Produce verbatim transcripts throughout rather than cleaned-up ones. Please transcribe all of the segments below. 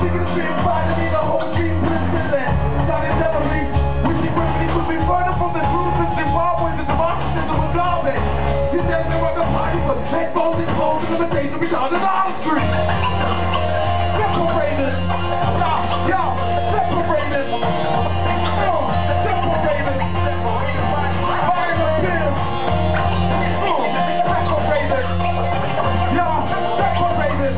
chicken shit, fighting me the whole street, blitzing that. Started telling me, wish you wish you could be further from the truth in Zimbabwe, the democracy was all that. He said they were the party for headphones and clothes and limitations of each other's artistry. Separators, y'all, y'all, separators. Y'all, separators. I'm a pill. Separators. Y'all, separators.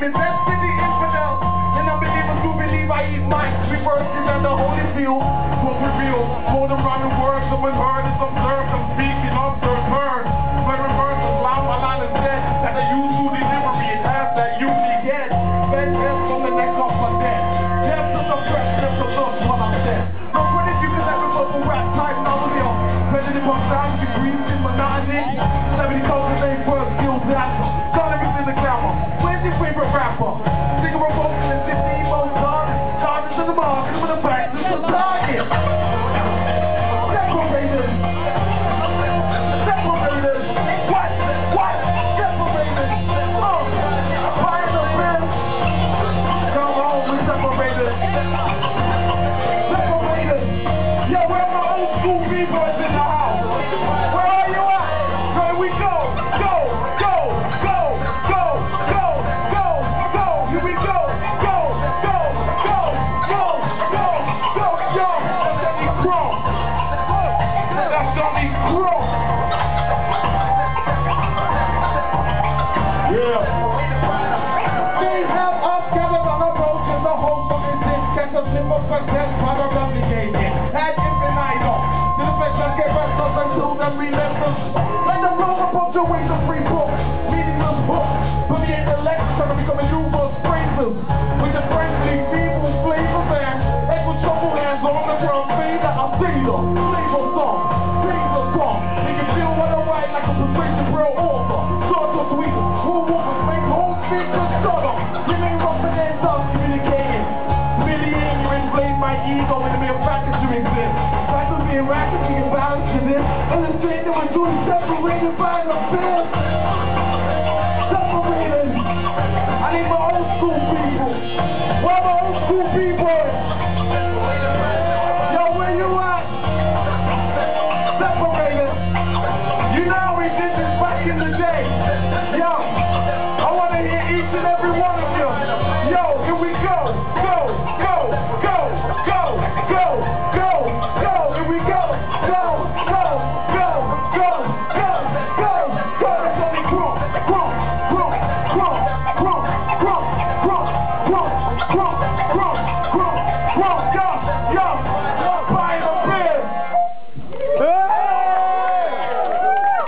Invest in the infidel, and unbelievers who believe I eat mice. Reversed and the holy field will reveal. Hold around the words so when heard is observed, I'm speaking observed, heard. But reverse is loud, my line is dead. That I use to deliver me, it has that you need yet. Best death on the neck of my death. Death is a fresh death of love while I'm dead. No credit you can ever go for rap type novel. Measured in one thousand degrees in monotony. Seventy thousand ain't worth skills after. Got everything to camera. Your favorite rapper, think of a vocal and fifteen most artists, charges to the mark, with the facts of society. Separators, separators, what, what, separators, oh, pile of bills, come home with separators, separators, yeah, where my old school people is in the house, where are you at, where we go, go, go, go, go, go. Here we go, go, go, go, go, go, go, yo, that's Donnie Crow. That's Donnie Crow. Yeah. They have us gathered on a road in the whole fucking thing. Catch a slip of success, part of the game. Had infinite on. The defense gave us something to that we left us. Like the road approach your way to free book. Meaning us book. But the intellect is trying to become a new book. With the friendly, feeble, flavor man, echo trouble hands on the ground, fade that I see the flavor song, things are wrong. You can feel what I write like a persuasion real author. Swords are sweet, whole woman make whole speech to shut up. You may rough and hands up, communicating. Million, you inflame my ego in the mere fact that you exist. Fact of being rackety and violent to this, illustrated when doing separated by the fist.